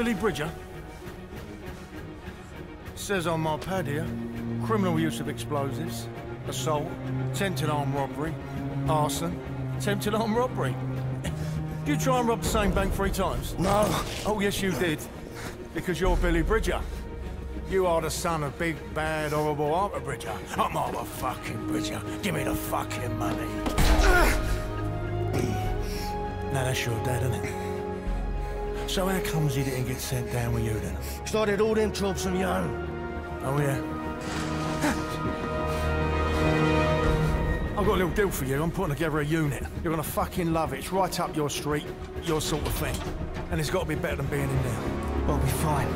Billy Bridger? Says on my pad here, criminal use of explosives, assault, attempted armed robbery, arson, attempted armed robbery. You try and rob the same bank 3 times? No. Oh, yes, you did. Because you're Billy Bridger. You are the son of big, bad, horrible Arthur Bridger. I'm Arthur fucking Bridger. Give me the fucking money. Now, that's your dad, isn't it? So how comes he didn't get sent down with you, then? Started all them troubles on your own. Oh, yeah. I've got a little deal for you. I'm putting together a unit. You're gonna fucking love it. It's right up your street, your sort of thing. And it's got to be better than being in there. I'll be fine.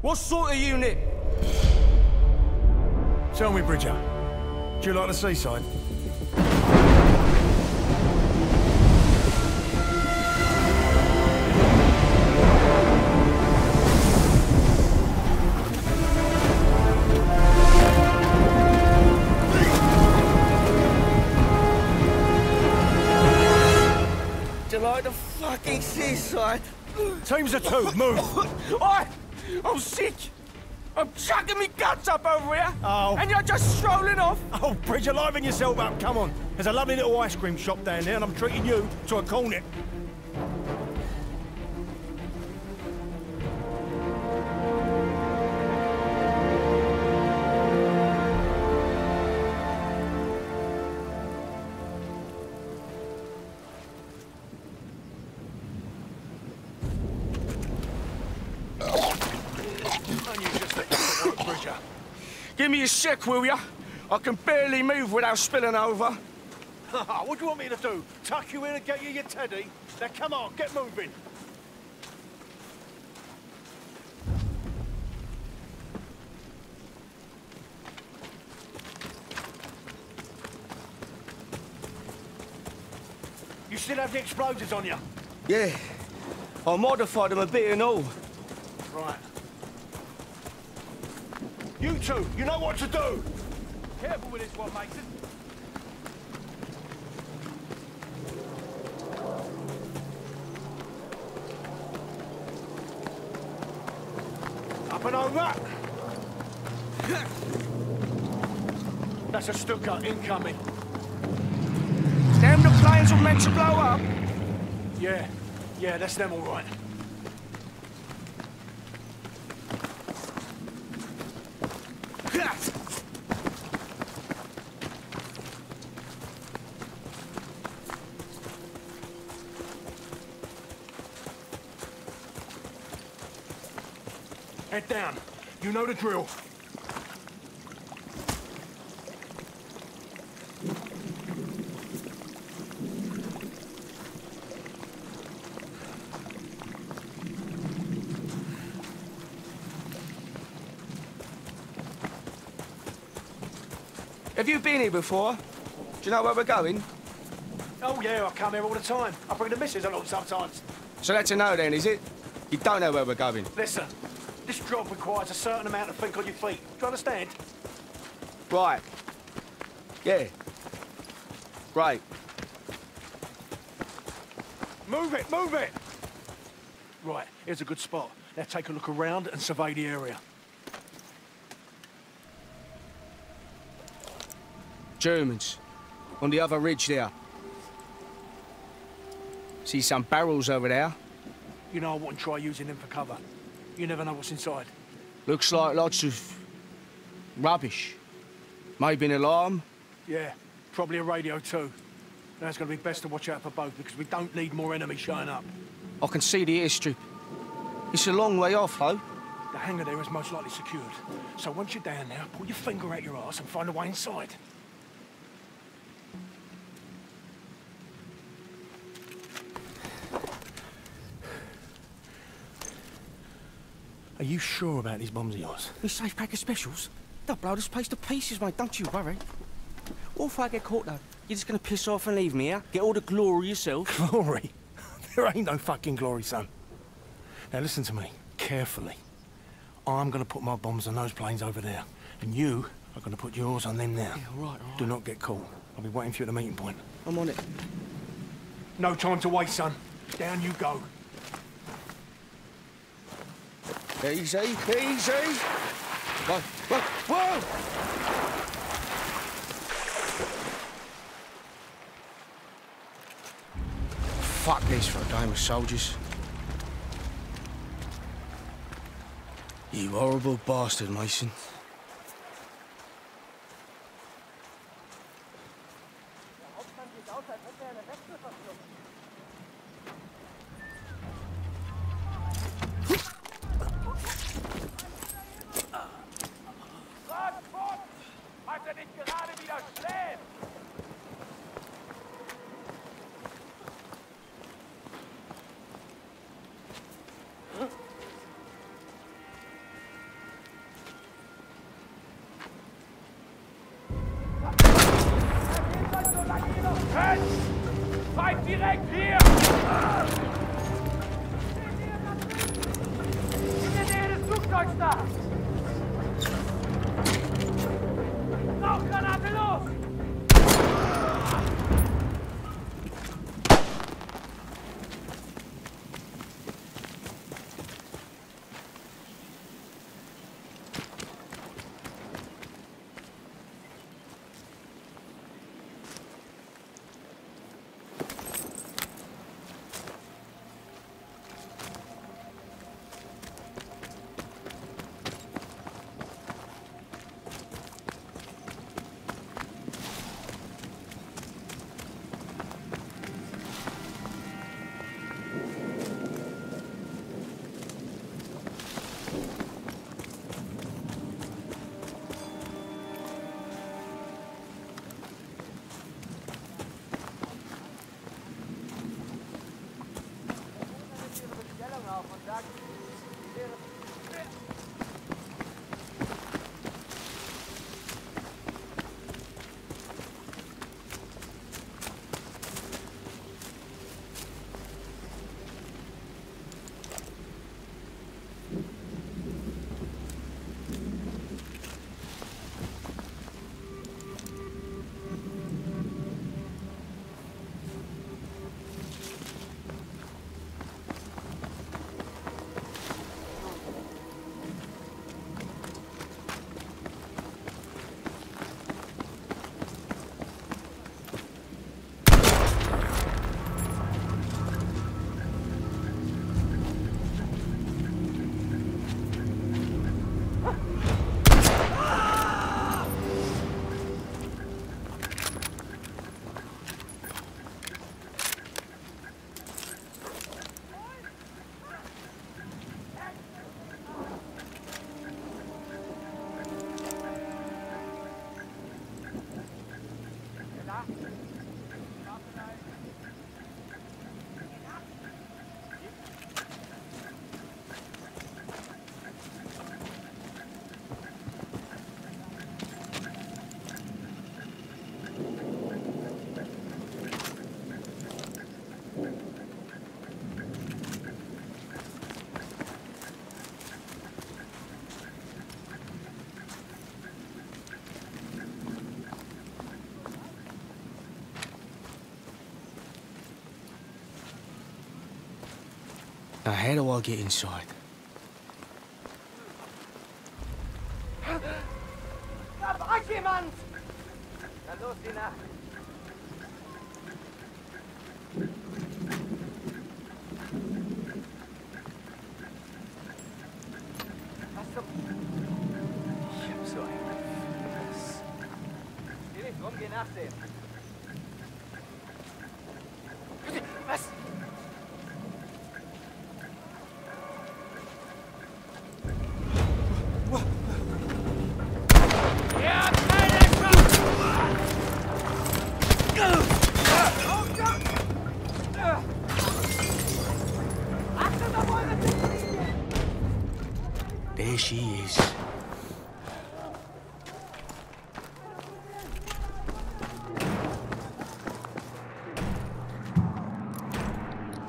What sort of unit? Tell me, Bridger. Do you like the seaside? Do you like the fucking seaside? Teams of 2, move! Oi! I'm sick! I'm chucking me guts up over here! Oh. And you're just strolling off! Oh, Bridger, liven yourself up, come on! There's a lovely little ice cream shop down there and I'm treating you to a cornet. Give me your check, will ya? I can barely move without spilling over. What do you want me to do? Tuck you in and get you your teddy? Now come on, get moving. You still have the explosives on you? Yeah. I modified them a bit and all. Right. You two, you know what to do! Careful with this one, Mason. Up and over! That's a Stuka incoming. Them the planes were meant to blow up? Yeah, that's them all right. Head down. You know the drill. Have you been here before? Do you know where we're going? Oh, yeah, I come here all the time. I bring the missus along sometimes. So that's a no then, is it? You don't know where we're going? Listen. This job requires a certain amount of think on your feet. Do you understand? Right. Yeah. Right. Move it, move it! Right, here's a good spot. Now take a look around and survey the area. Germans. On the other ridge there. See some barrels over there. You know I wouldn't try using them for cover. You never know what's inside. Looks like lots of rubbish. Maybe an alarm? Yeah, probably a radio too. Now it's going to be best to watch out for both because we don't need more enemies showing up. I can see the airstrip. It's a long way off, though. The hangar there is most likely secured. So once you're down there, pull your finger out your arse and find a way inside. Are you sure about these bombs of yours? This safe pack of specials? They'll blow this place to pieces, mate, don't you worry. Or if I get caught, though, you're just gonna piss off and leave me out? Get all the glory yourself? Glory? There ain't no fucking glory, son. Now listen to me, carefully. I'm going to put my bombs on those planes over there, and you are going to put yours on them now. Yeah, all right. Do not get caught. I'll be waiting for you at the meeting point. I'm on it. No time to waste, son. Down you go. Easy, easy. Whoa, whoa, whoa! Fuck this for a game of soldiers. You horrible bastard, Mason. Now, how do I get inside? Da war jemand! Na los, Dina! Was zum... Ich hab so einen... Was? Geh nicht rum, geh nachsehen. Was?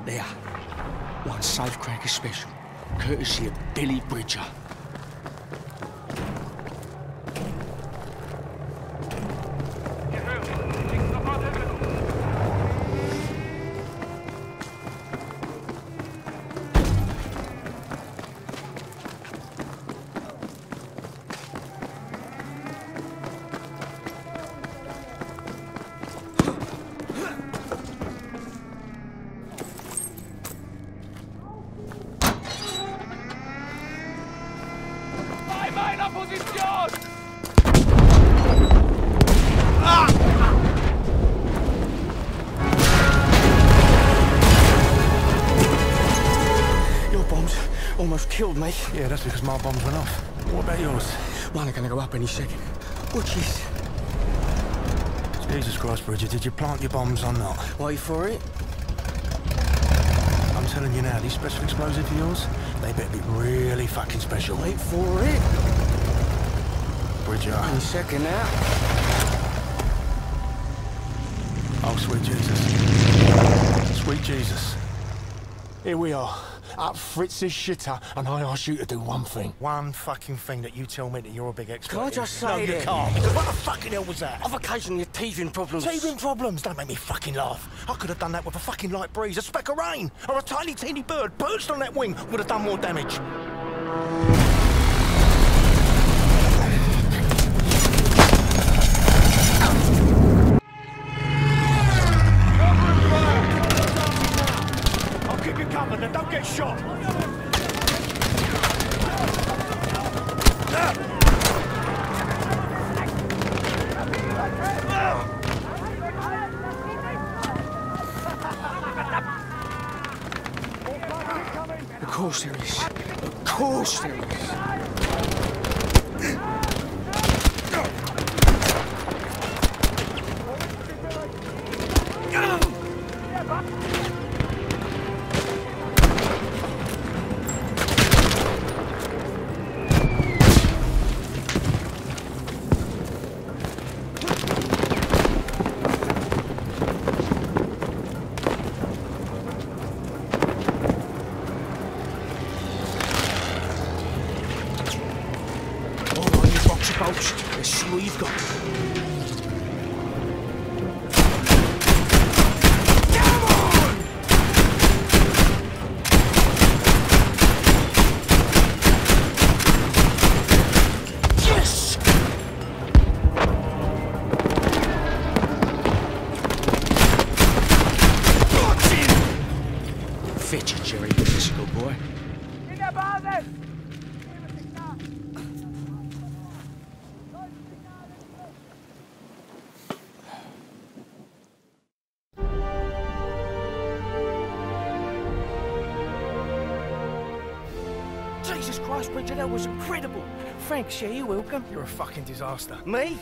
There. One safecracker special, courtesy of Billy Bridger. right? Yeah, that's because my bombs went off. What about yours? Mine are going to go up any second. Watch this. Jesus Christ, Bridger, did you plant your bombs or not? Wait for it. I'm telling you now, these special explosives of yours, they better be really fucking special. Wait for it. Bridger. Any second now. Oh, sweet Jesus. Sweet Jesus. Here we are, up Fritz's shitter, and I ask you to do one thing. One fucking thing that you tell me that you're a big expert. Can I just say that? No, you can't, because what the fucking hell was that? I've occasionally had teething problems. Teething problems? Don't make me fucking laugh. I could have done that with a fucking light breeze, a speck of rain, or a tiny teeny bird perched on that wing would have done more damage. Don't get shot! Of course there is. Of course there is. Jesus Christ, Bridger, that was incredible. Thanks, yeah, you're welcome. You're a fucking disaster. Me?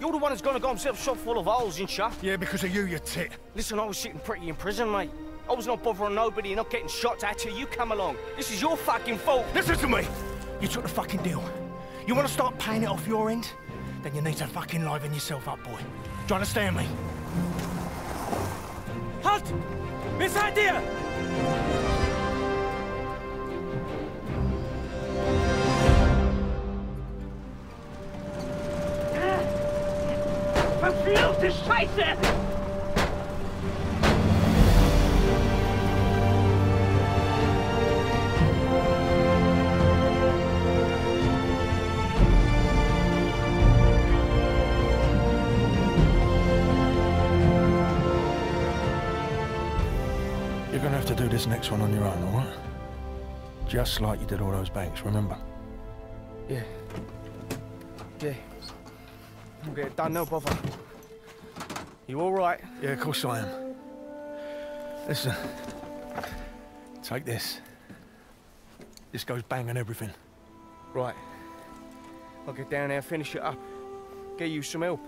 You're the one that's gonna go himself shot full of holes and shit. Yeah, because of you, you tit. Listen, I was sitting pretty in prison, mate. I was not bothering nobody and not getting shot at you. You come along. This is your fucking fault. Listen to me. You took the fucking deal. You want to start paying it off your end? Then you need to fucking liven yourself up, boy. Do you understand me? Halt! Miss idea! Verfluchte Scheiße! To do this next one on your own, all right? Just like you did all those banks, remember? Yeah. Yeah. I'll get it done, no bother. You all right? Yeah, of course I am. Listen. Take this. This goes bang and everything. Right. I'll get down there, finish it up. Get you some help.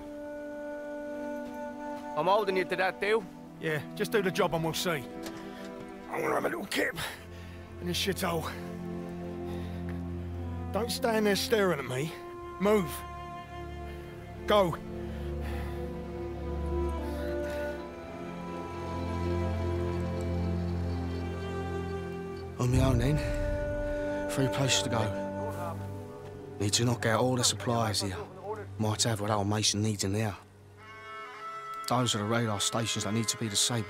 I'm holding you to that deal. Yeah, just do the job and we'll see. I'm gonna have a little kip in this shithole. Don't stand there staring at me. Move. Go. On my own then. 3 places to go. Need to knock out all the supplies here. Might have what old Mason needs in there. Those are the radar stations that need to be disabled.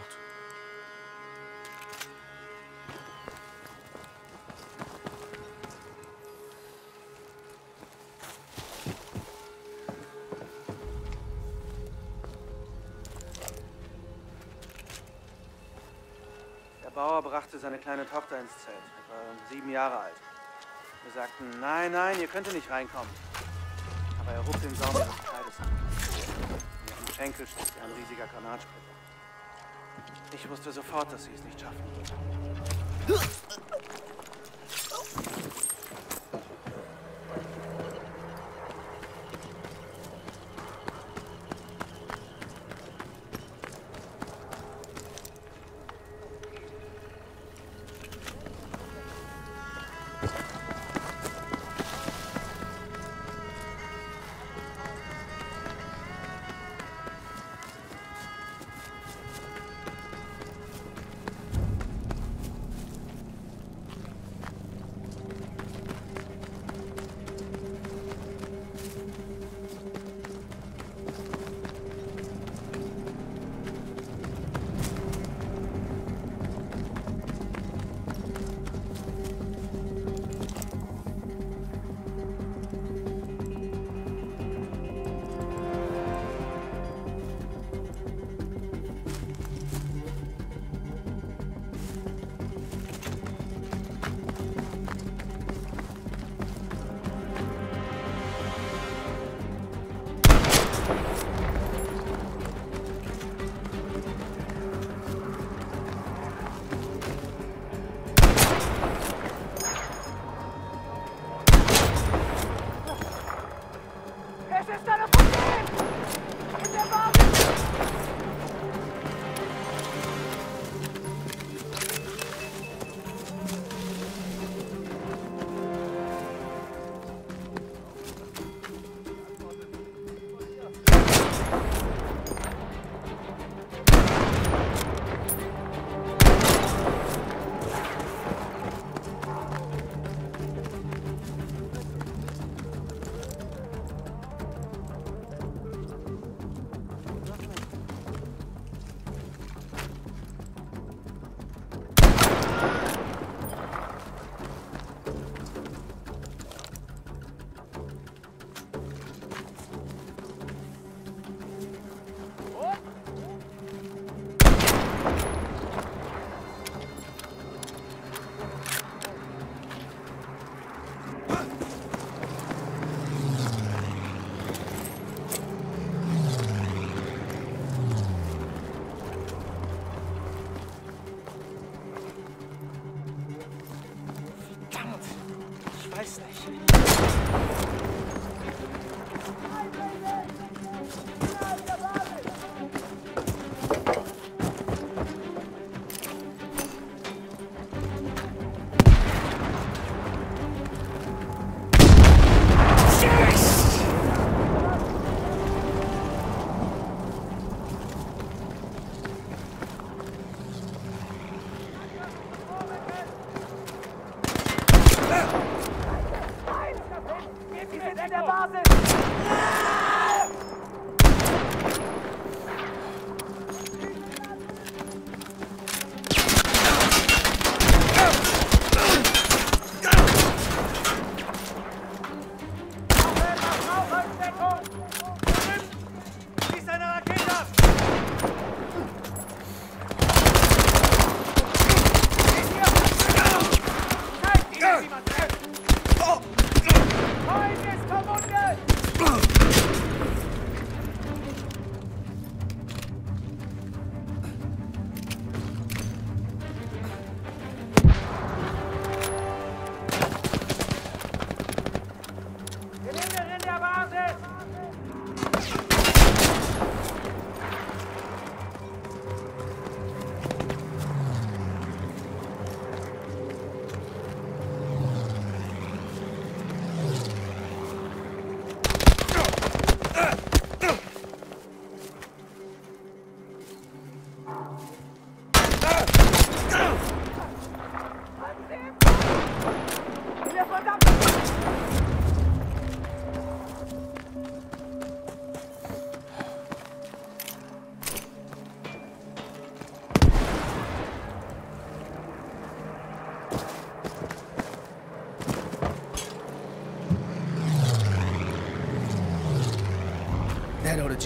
Seine kleine Tochter ins Zelt, etwa 7 Jahre alt. Wir sagten, nein, nein, ihr könnt nicht reinkommen. Aber er hob den Saum ihres Kleides an. Auf dem Schenkel stieß ein riesiger Granatsplitter. Ich wusste sofort, dass sie es nicht schaffen.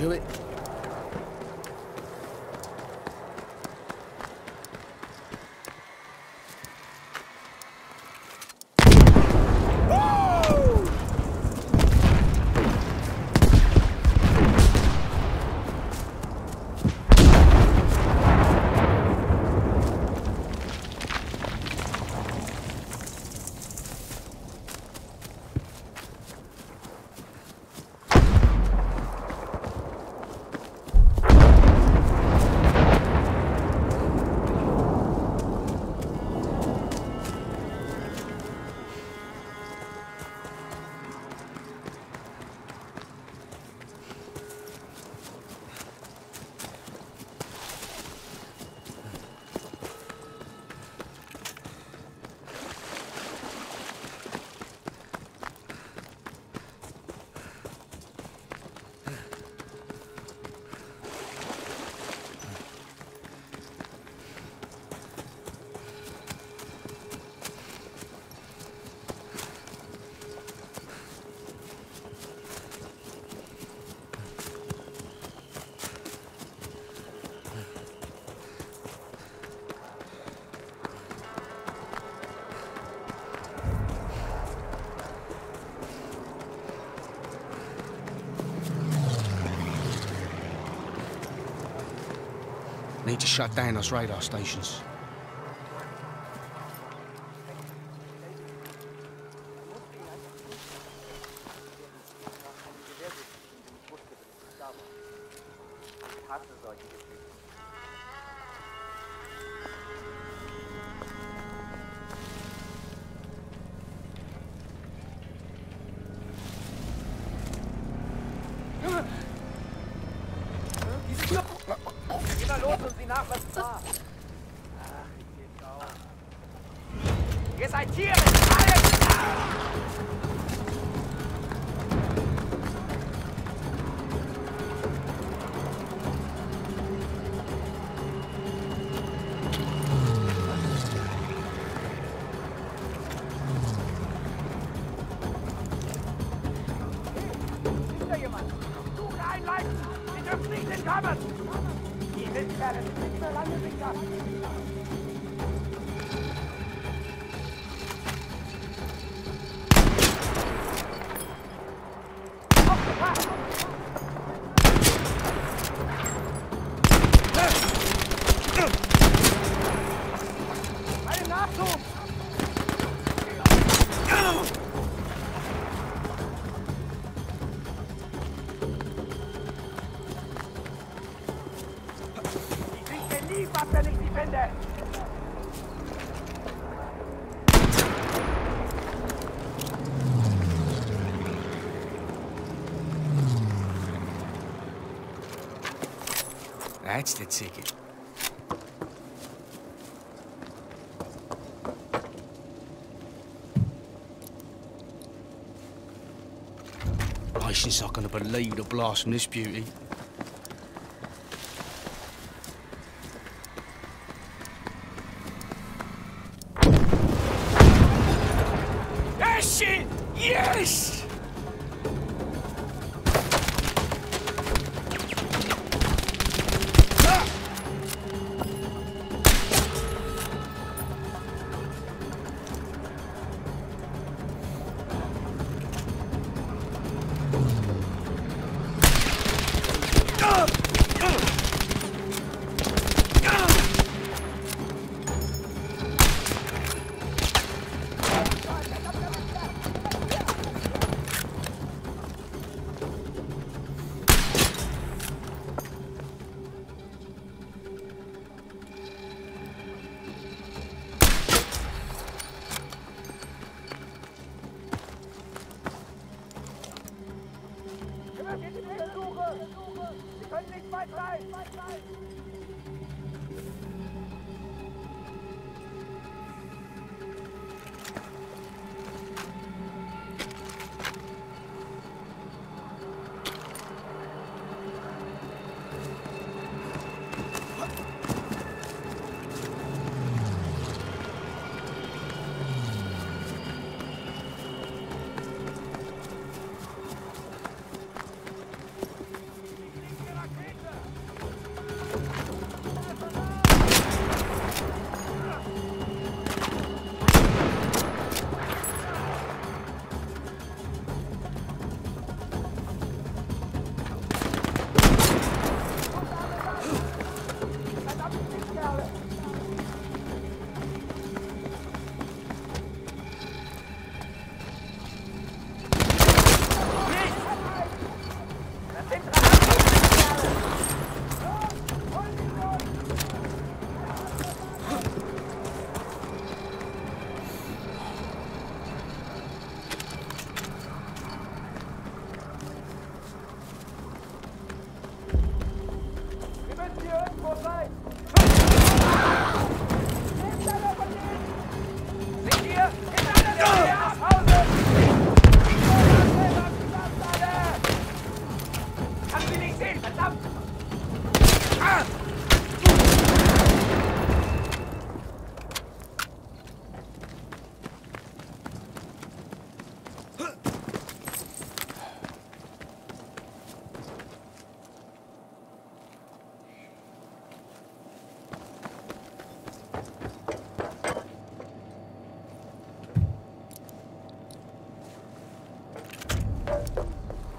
do it. Need to shut down those radar stations. That's the ticket. Patience, I can't believe the blast from this beauty.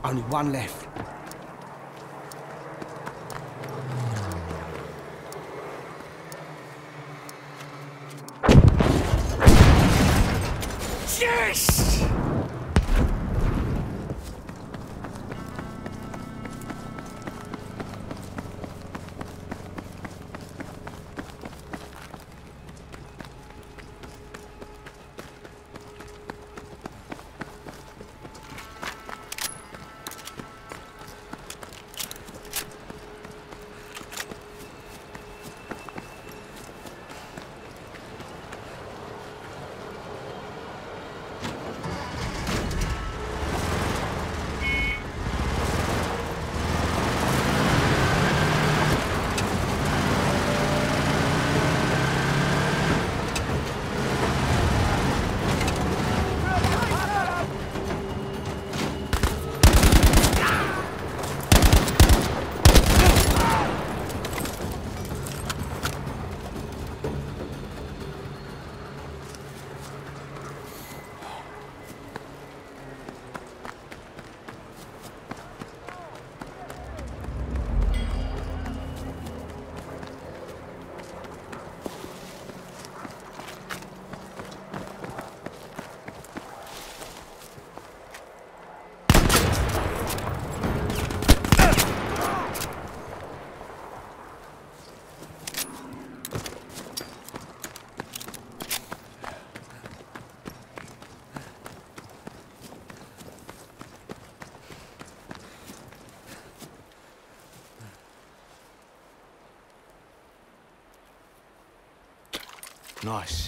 Only one left. Yes! Nice.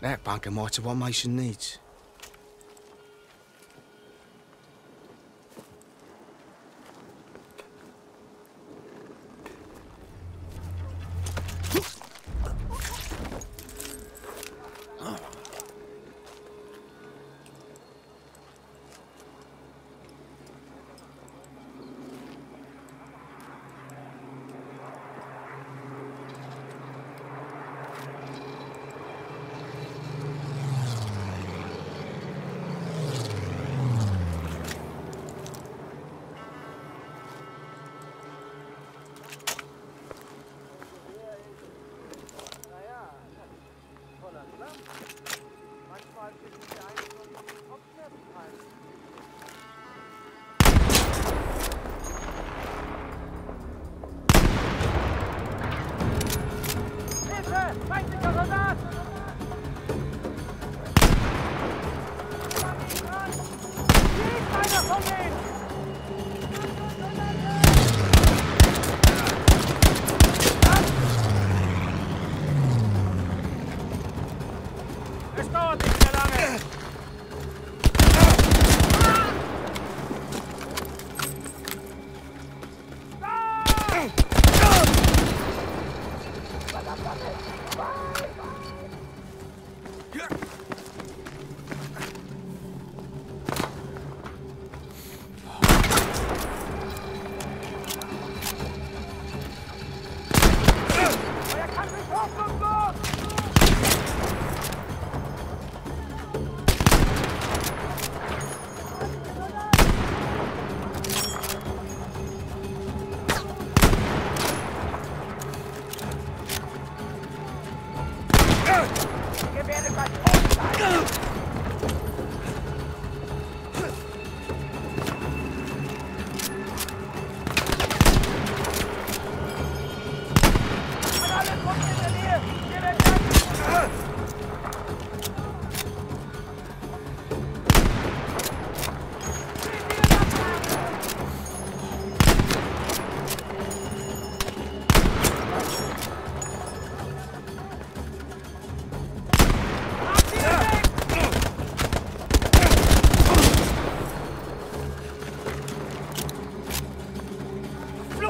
That bunker might have what Mason needs.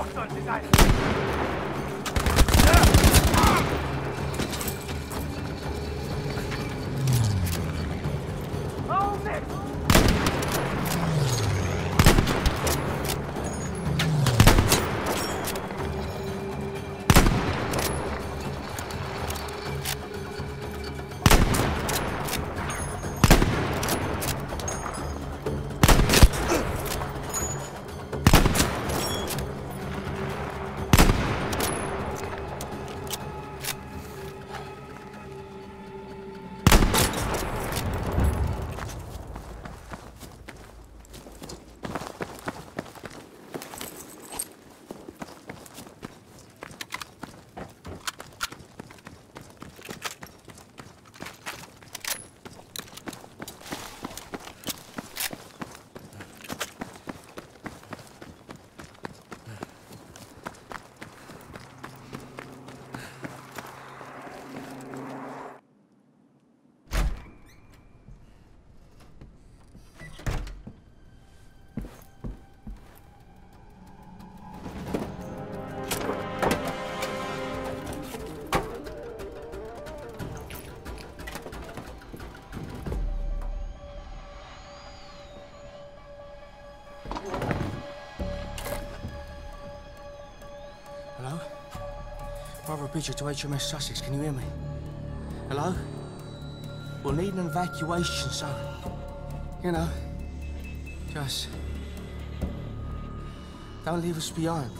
Doch soll sie sein. Oh, Mist! Arthur Bridger to HMS Sussex, can you hear me? Hello? We'll need an evacuation, so, you know, just don't leave us behind.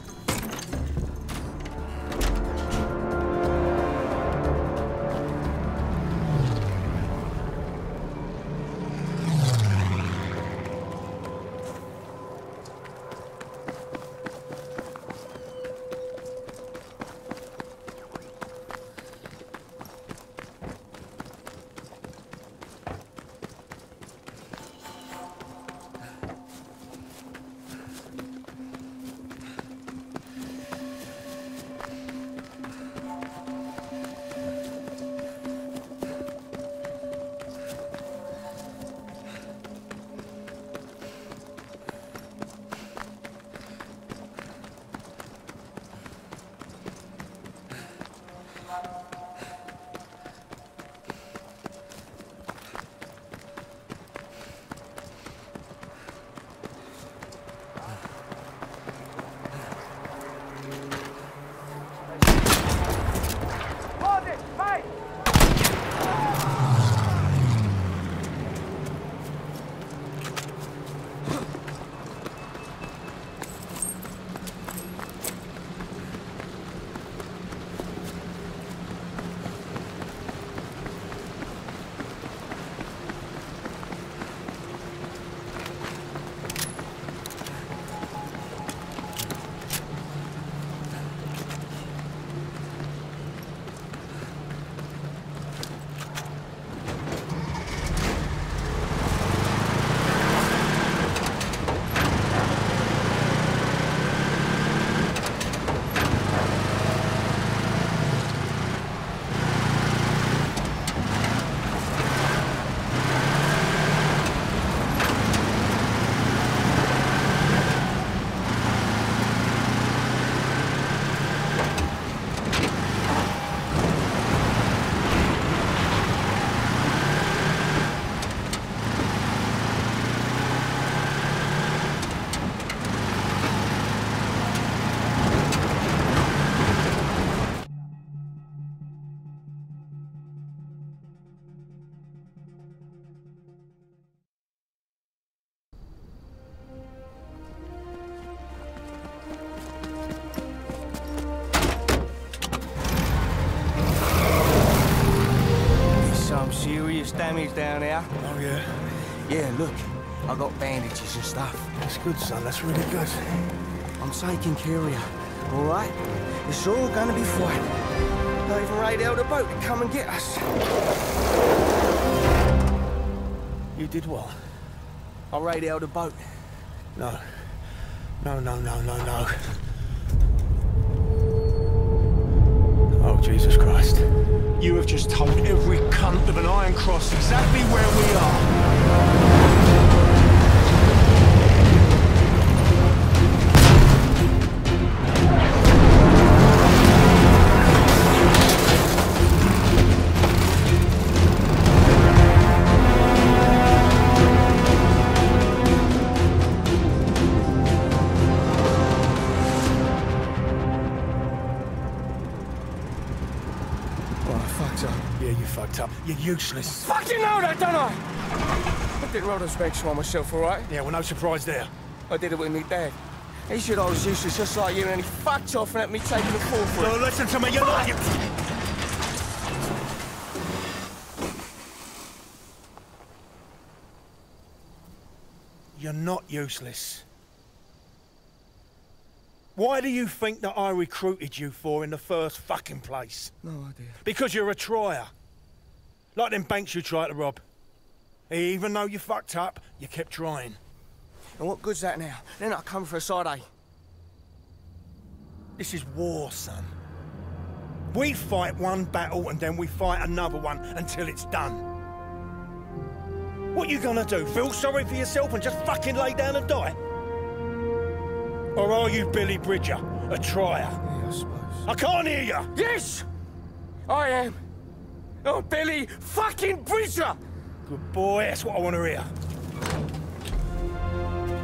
Damage down here. Oh, yeah? Yeah, look. I got bandages and stuff. That's good, son. That's really good. I'm taking care of you, all right? It's all gonna be fine. They've radioed a boat to come and get us. You did what? I radioed a boat. No. No, no, no, no, no. Oh, Jesus Christ. You have just told every cunt of an Iron Cross exactly where we are. You fucked up. You're useless. I fucking know that, don't I? I did Rodden's banks by myself, all right? Yeah, well, no surprise there. I did it with me dad. He said I was useless just like you, and he fucked off and let me take the fall for it. No, listen to me, you're not... You're not useless. Why do you think that I recruited you for in the first fucking place? No idea. Because you're a trier. Like them banks you tried to rob. Even though you fucked up, you kept trying. And what good's that now? Then I come for a side A. This is war, son. We fight one battle and then we fight another one until it's done. What you gonna do? Feel sorry for yourself and just fucking lay down and die? Or are you Billy Bridger, a trier? Yeah, I suppose. I can't hear you! Yes! I am. I'm Billy fucking Bridger! Good boy, that's what I want to hear.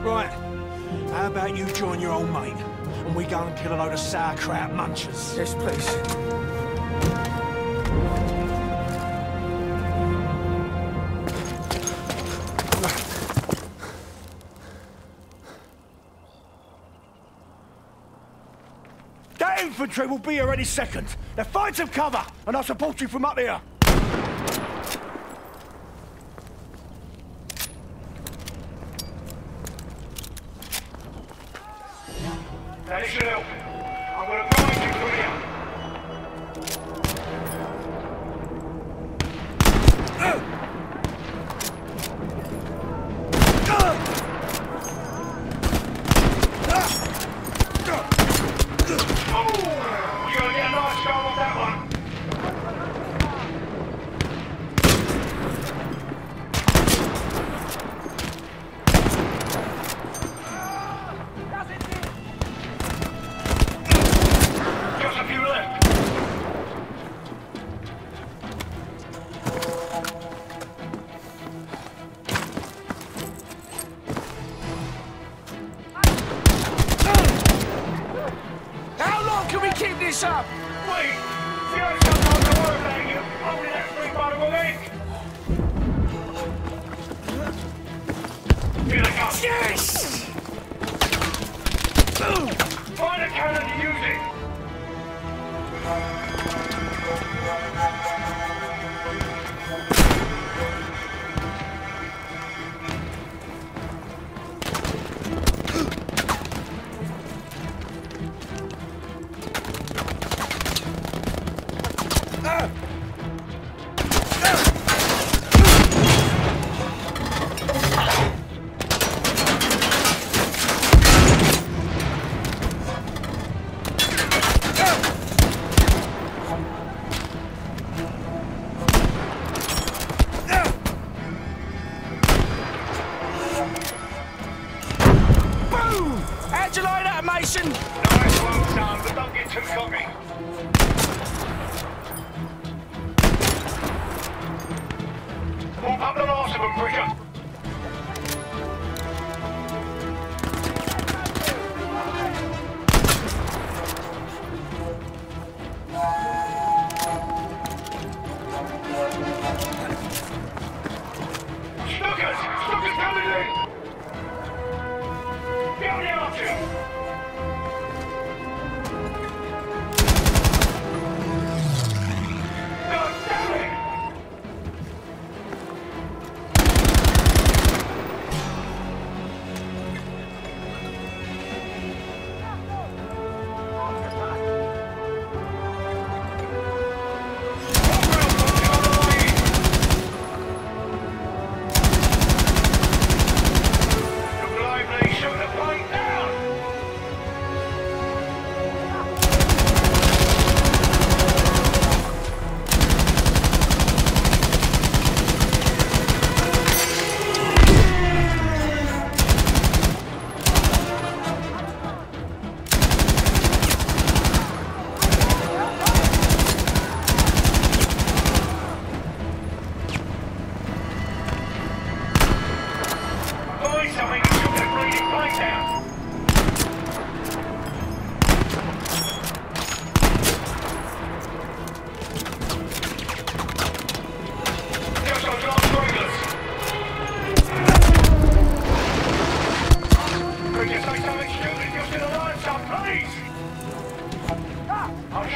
Right, how about you join your old mate and we go and kill a load of sauerkraut munchers? Yes, please. Infantry will be here any second. Now find some cover, and I'll support you from up here. That should help. I'm gonna find you from here. Yes! Find a cannon to use it! How'd you like that, Mason? Nice one, son, but don't get too cocky. Walk up the last of them, Bridger. Stuka's coming in!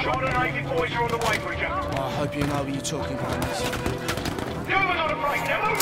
Short and Navy boys are on the way, Bridger. Oh, I hope you know what you're talking about, Mason. You haven't got a break, now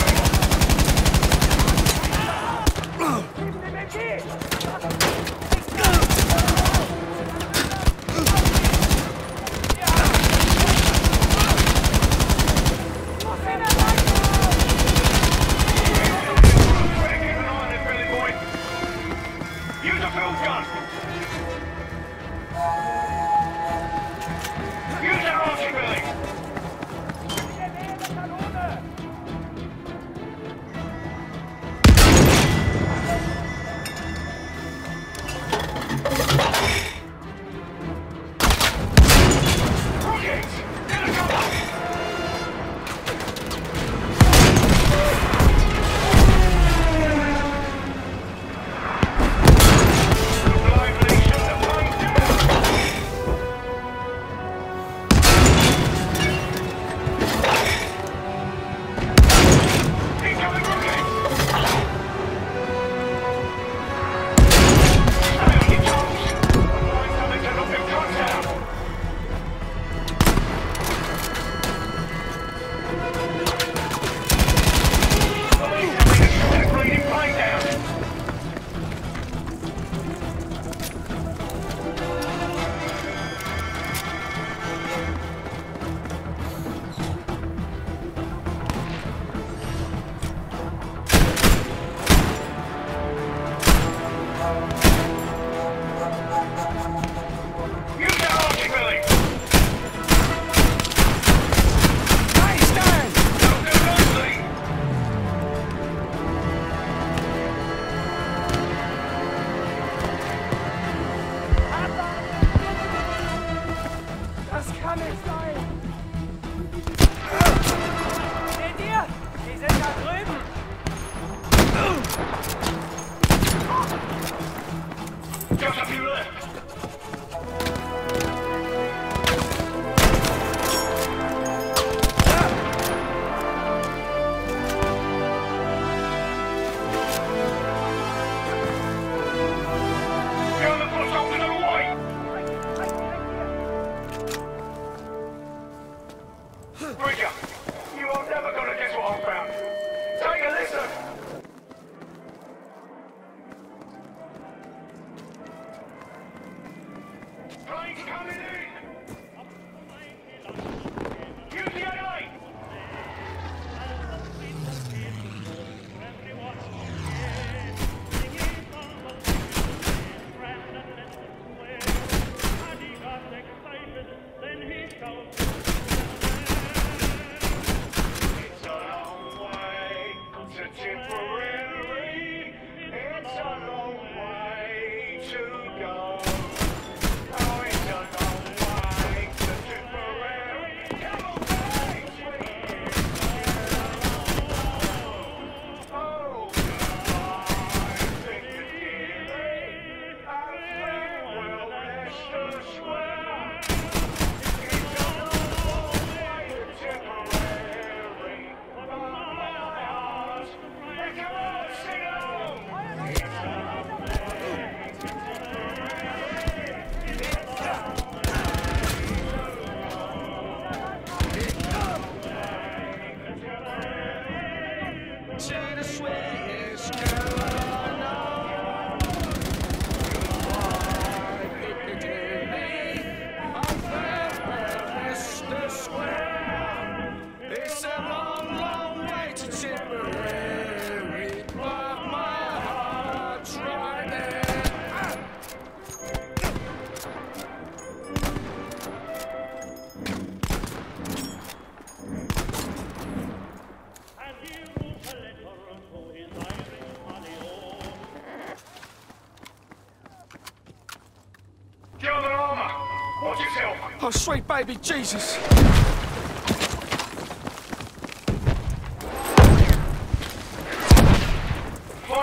Oh, sweet baby Jesus! Find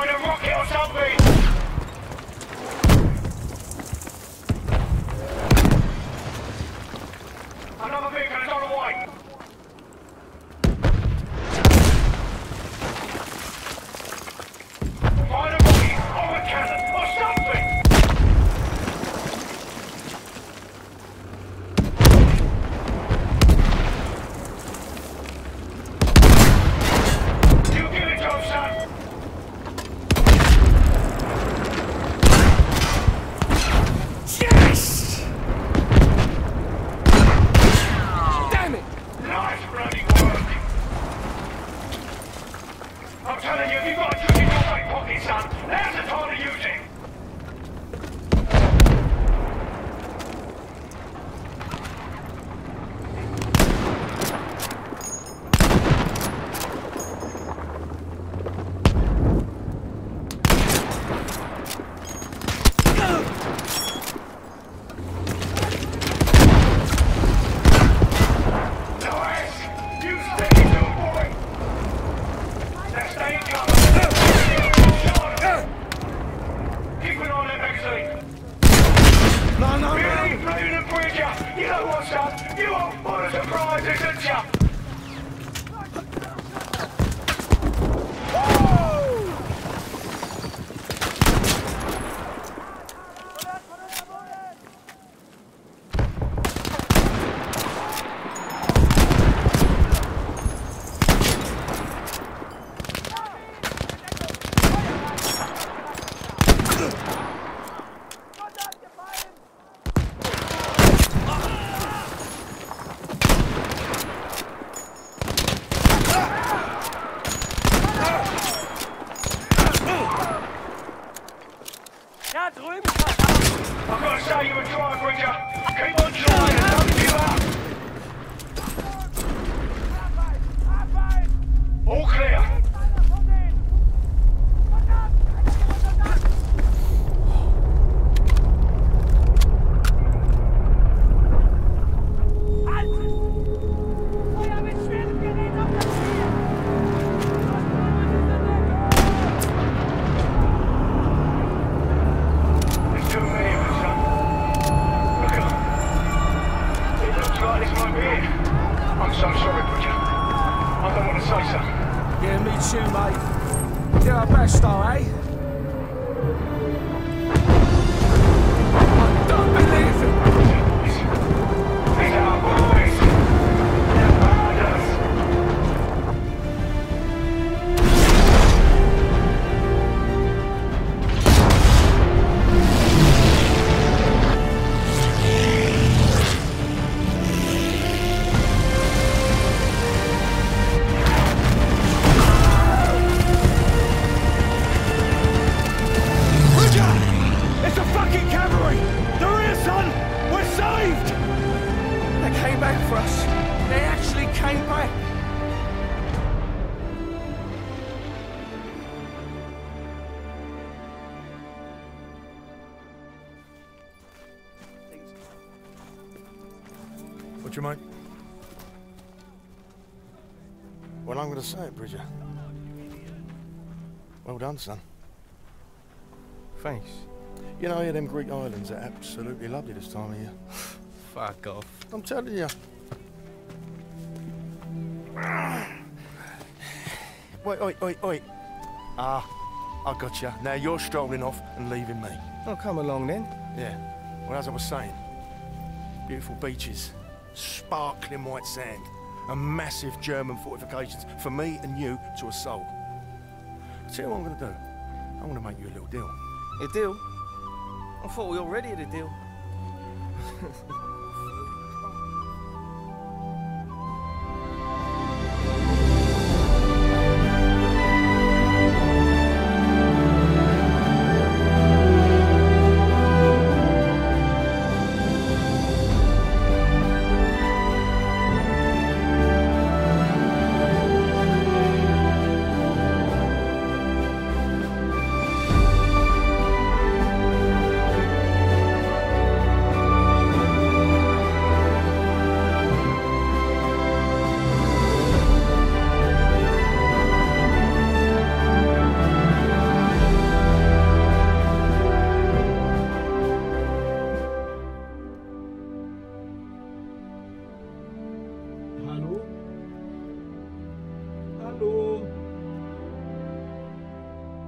a rocket or something! Another vehicle is on the way! Find a rocket or a cannon or something! you were trying, Bridger. Keep on trying and don't give up. All clear. Well, I'm going to say it, Bridger. Well done, son. Thanks. You know, yeah, them Greek islands are absolutely lovely this time of year. Fuck off. I'm telling you. Wait. Ah, I got you. Now you're strolling off and leaving me. Oh, come along then. Yeah. Well, as I was saying, beautiful beaches, sparkling white sand, and massive German fortifications for me and you to assault. I tell you what I'm going to do. I'm going to make you a little deal. A deal? I thought we already had a deal.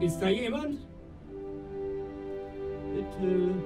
Ist da jemand? Bitte.